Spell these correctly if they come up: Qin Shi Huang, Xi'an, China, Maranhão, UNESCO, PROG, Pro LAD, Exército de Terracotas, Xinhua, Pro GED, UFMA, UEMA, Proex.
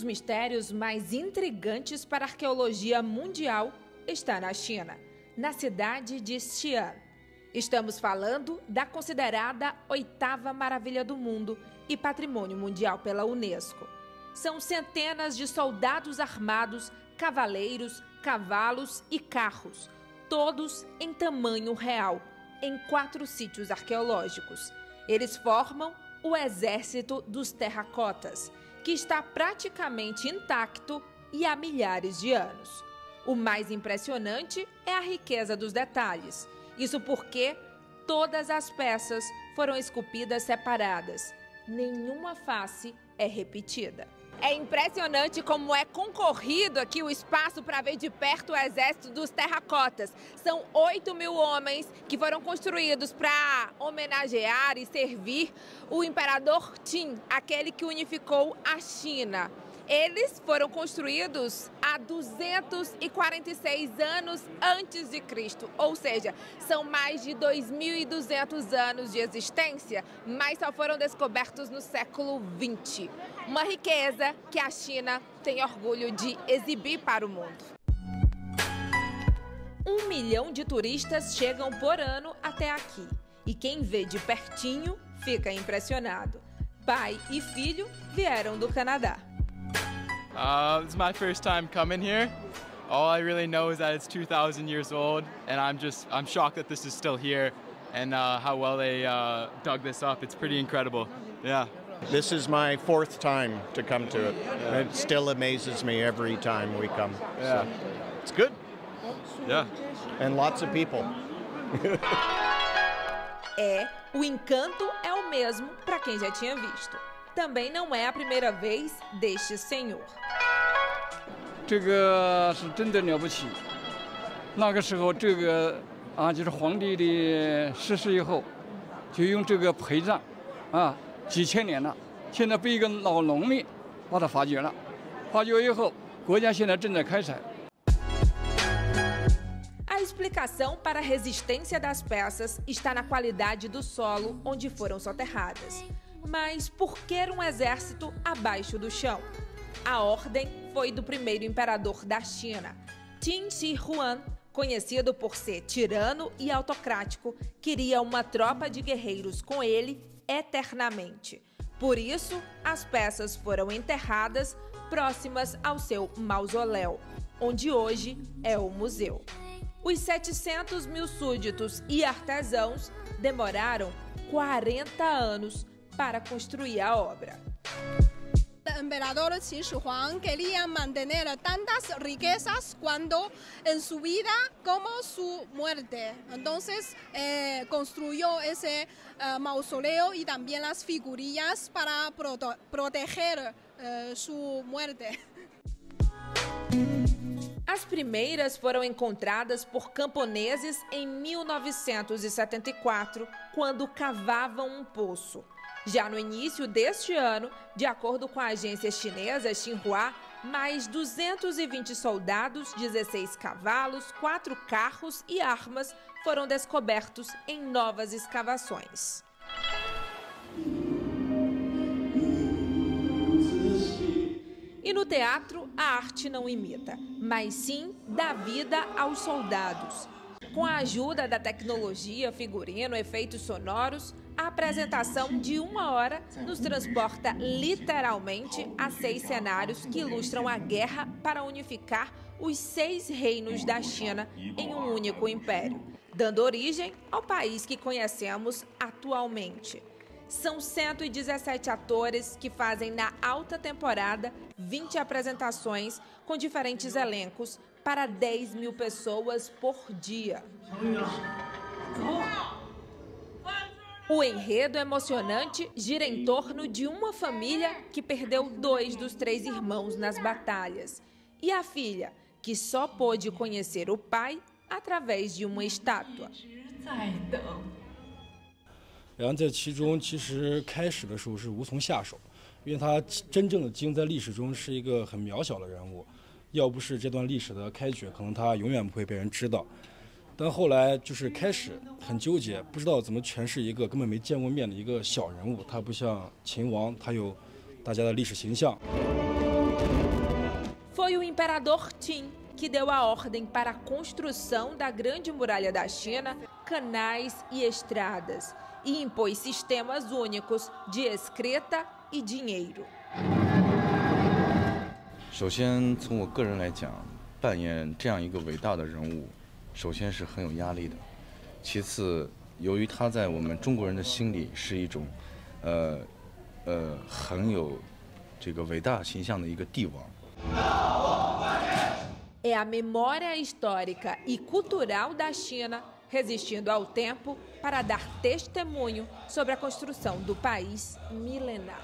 dos mistérios mais intrigantes para a arqueologia mundial está na China, na cidade de Xi'an. Estamos falando da considerada 8ª maravilha do mundo e patrimônio mundial pela UNESCO. São centenas de soldados armados, cavaleiros, cavalos e carros, todos em tamanho real, em 4 sítios arqueológicos. Eles formam o Exército dos Terracotas, que está praticamente intacto e há milhares de anos. O mais impressionante é a riqueza dos detalhes. Isso porque todas as peças foram esculpidas separadas. Nenhuma face é repetida. É impressionante como é concorrido aqui o espaço para ver de perto o Exército dos Terracotas. São 8.000 homens que foram construídos para homenagear e servir o imperador Qin, aquele que unificou a China. Eles foram construídos há 246 anos antes de Cristo, ou seja, são mais de 2.200 anos de existência, mas só foram descobertos no século XX. Uma riqueza que a China tem orgulho de exibir para o mundo. 1 milhão de turistas chegam por ano até aqui. E quem vê de pertinho fica impressionado. Pai e filho vieram do Canadá. This is my first time coming here. All I really know is that it's 2,000 years old, and I'm shocked that this is still here, and how well they dug this up. It's pretty incredible. Yeah. This is my 4th time to come to it. Yeah. It still amazes me every time we come. Yeah. So it's good. Yeah. And lots of people. O encanto é o mesmo para quem já tinha visto. Também não é a primeira vez deste senhor. A explicação para a resistência das peças está na qualidade do solo onde foram soterradas. Mas por que um exército abaixo do chão? A ordem foi do primeiro imperador da China. Qin Shi Huang, conhecido por ser tirano e autocrático, queria uma tropa de guerreiros com ele eternamente. Por isso, as peças foram enterradas próximas ao seu mausoléu, onde hoje é o museu. Os 700.000 súditos e artesãos demoraram 40 anos para construir a obra. O imperador Qin Shi Huang queria manter tantas riquezas quanto em sua vida como sua morte. Então, construiu esse mausoleu e também as figurinhas para proteger sua morte. As primeiras foram encontradas por camponeses em 1974, quando cavavam um poço. Já no início deste ano, de acordo com a agência chinesa Xinhua, mais 220 soldados, 16 cavalos, 4 carros e armas foram descobertos em novas escavações. E no teatro, a arte não imita, mas sim dá vida aos soldados. Com a ajuda da tecnologia, figurino, efeitos sonoros, a apresentação de 1 hora nos transporta literalmente a 6 cenários que ilustram a guerra para unificar os 6 reinos da China em um único império, dando origem ao país que conhecemos atualmente. São 117 atores que fazem na alta temporada 20 apresentações com diferentes elencos para 10.000 pessoas por dia. O enredo emocionante gira em torno de uma família que perdeu 2 dos 3 irmãos nas batalhas e a filha, que só pôde conhecer o pai através de uma estátua. 然后在其中，其实开始的时候是无从下手，因为他真正的经在历史中是一个很渺小的人物，要不是这段历史的开掘，可能他永远不会被人知道。但后来就是开始很纠结，不知道怎么诠释一个根本没见过面的一个小人物。他不像秦王，他有大家的历史形象。foi o imperador Qin que deu a ordem para a construção da Grande Muralha da China, canais e estradas, e impôs sistemas únicos de escrita e dinheiro. É a memória histórica e cultural da China resistindo ao tempo para dar testemunho sobre a construção do país milenar.